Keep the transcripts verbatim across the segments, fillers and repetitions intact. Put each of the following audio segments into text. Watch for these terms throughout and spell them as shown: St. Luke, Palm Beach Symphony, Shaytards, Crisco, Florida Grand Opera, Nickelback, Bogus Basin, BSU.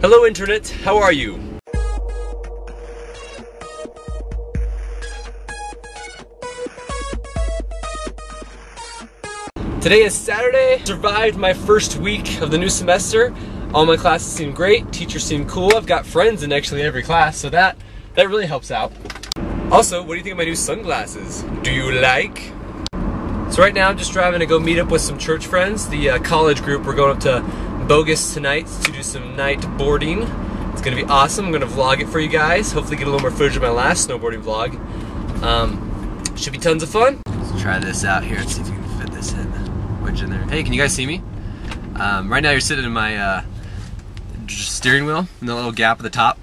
Hello internet, how are you? Today is Saturday. Survived my first week of the new semester. All my classes seem great, teachers seem cool. I've got friends in actually every class, so that that really helps out. Also, what do you think of my new sunglasses? Do you like? So right now I'm just driving to go meet up with some church friends. The uh, college group, we're going up to Bogus tonight to do some night boarding. It's gonna be awesome. I'm gonna vlog it for you guys. Hopefully get a little more footage of my last snowboarding vlog. Um, should be tons of fun. Let's try this out here and see if you can fit this in. Wedge in there. Hey, can you guys see me? Um, right now you're sitting in my uh, steering wheel in the little gap at the top.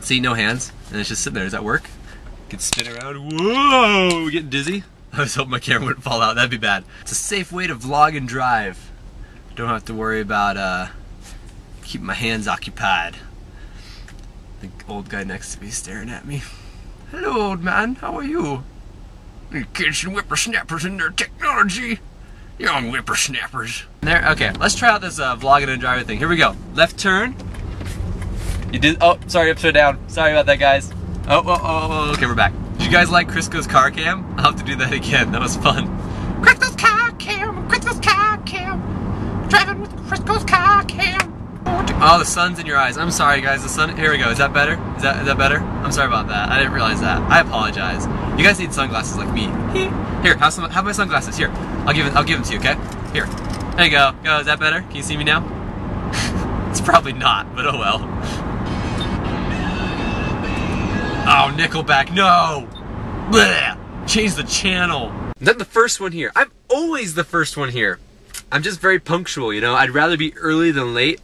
See, no hands, and it's just sitting there. Does that work? You can spin around. Whoa, getting dizzy. I was hoping my camera wouldn't fall out. That'd be bad. It's a safe way to vlog and drive. Don't have to worry about uh, keeping my hands occupied. The old guy next to me staring at me. Hello, old man. How are you? You kids and whippersnappers and their technology. Young whippersnappers. There, okay, let's try out this uh, vlogging and driving thing. Here we go. Left turn. You did, oh, sorry, upside down. Sorry about that, guys. Oh, oh, oh, okay, we're back. Did you guys like Crisco's car cam? I'll have to do that again. That was fun. Crisco's car cam, Crisco's car cam. Driving with Crisco's car cam. Oh, the sun's in your eyes. I'm sorry, guys, the sun, here we go. Is that better? Is that, is that better? I'm sorry about that. I didn't realize that. I apologize. You guys need sunglasses like me. Here, have some, have my sunglasses. Here, I'll give it, I'll give them to you, okay? Here, there you go. Go, is that better? Can you see me now? It's probably not, but oh well. Oh, Nickelback, no! Blech. Change the channel. I'm not the first one here. I'm always the first one here. I'm just very punctual, you know? I'd rather be early than late.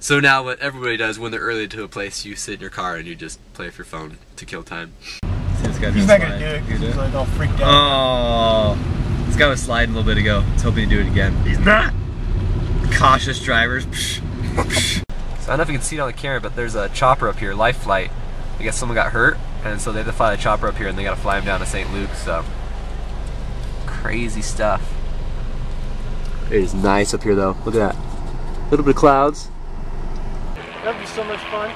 So now what everybody does when they're early to a place, you sit in your car and you just play with your phone to kill time. He's not gonna do it because he's like all freaked out. Oh, this guy was sliding a little bit ago. He's hoping to do it again. He's not. Cautious drivers. So I don't know if you can see it on the camera, but there's a chopper up here, life flight. I guess someone got hurt, and so they had to fly the chopper up here, and they got to fly him down to Saint Luke. So crazy stuff. It is nice up here, though. Look at that. A little bit of clouds. That'd be so much fun.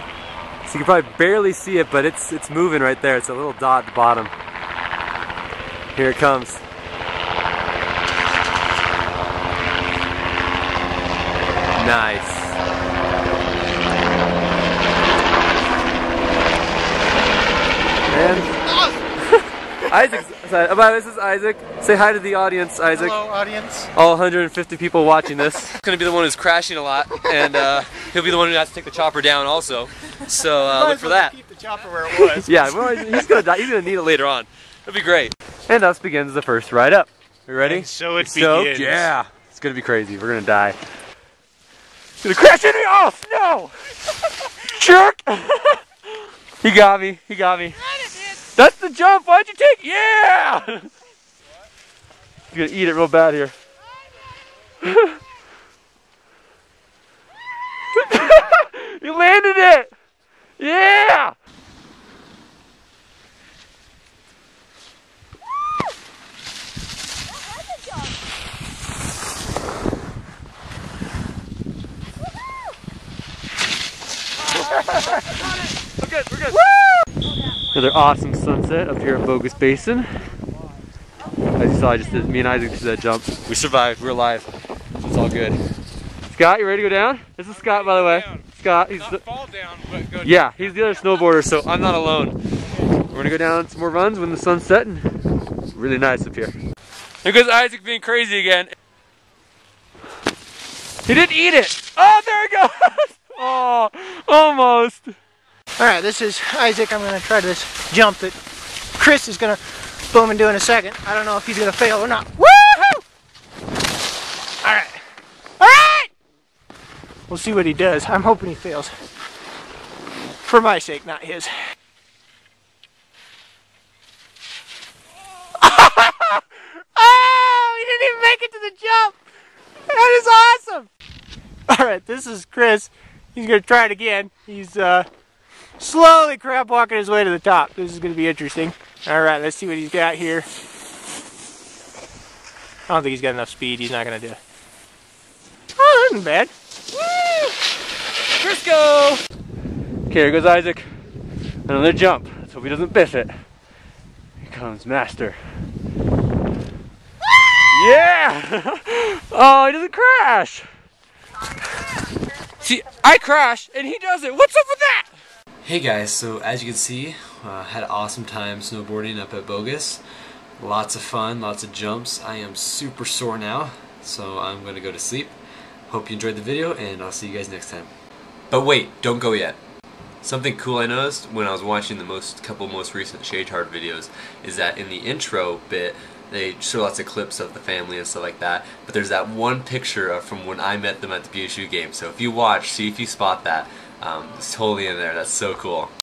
So you can probably barely see it, but it's it's moving right there. It's a little dot at the bottom. Here it comes. Nice. And Isaac's sorry, this is Isaac. Say hi to the audience, Isaac. Hello, audience. All one hundred fifty people watching this. He's gonna be the one who's crashing a lot, and uh, he'll be the one who has to take the chopper down also. So uh, look for that. Keep the chopper where it was. Yeah, well, he's gonna die. He's gonna need it later on. It'll be great. And thus begins the first ride up. You ready? And so it so, begins. Yeah, it's gonna be crazy. We're gonna die. It's gonna crash into me. Oh no! Jerk! He got me. He got me. That's the jump. Why'd you take? Yeah! You're gonna eat it real bad here. You landed it! Yeah! We're good, we're good. Another awesome sunset up here at Bogus Basin. As you saw, I just did, me and Isaac did that jump. We survived, we're alive. It's all good. Scott, you ready to go down? This is Scott, by the way. Scott, he's the, fall down, but go yeah, down. He's the other snowboarder, so I'm not alone. We're gonna go down some more runs when the sun's setting. It's really nice up here. There goes Isaac being crazy again. He didn't eat it. Oh, there it goes. Oh, almost. All right, this is Isaac. I'm gonna try this jump that Chris is gonna boom and do in a second. I don't know if he's gonna fail or not. Woohoo! All right. We'll see what he does. I'm hoping he fails. For my sake, not his. Oh! Oh! He didn't even make it to the jump! That is awesome! Alright, this is Chris. He's going to try it again. He's uh, slowly crab walking his way to the top. This is going to be interesting. Alright, let's see what he's got here. I don't think he's got enough speed. He's not going to do it. Oh, that isn't bad. Chris Let's go. Okay, here goes Isaac. Another jump. Let's hope he doesn't miss it. Here comes Master. Yeah! Oh, he doesn't crash. See, I crash and he doesn't. What's up with that? Hey guys, so as you can see, I uh, had an awesome time snowboarding up at Bogus. Lots of fun, lots of jumps. I am super sore now, so I'm going to go to sleep. Hope you enjoyed the video, and I'll see you guys next time. But wait, don't go yet. Something cool I noticed when I was watching the most couple most recent Shaytard videos is that in the intro bit, they show lots of clips of the family and stuff like that, but there's that one picture of from when I met them at the B S U game. So if you watch, see if you spot that. Um, it's totally in there. That's so cool.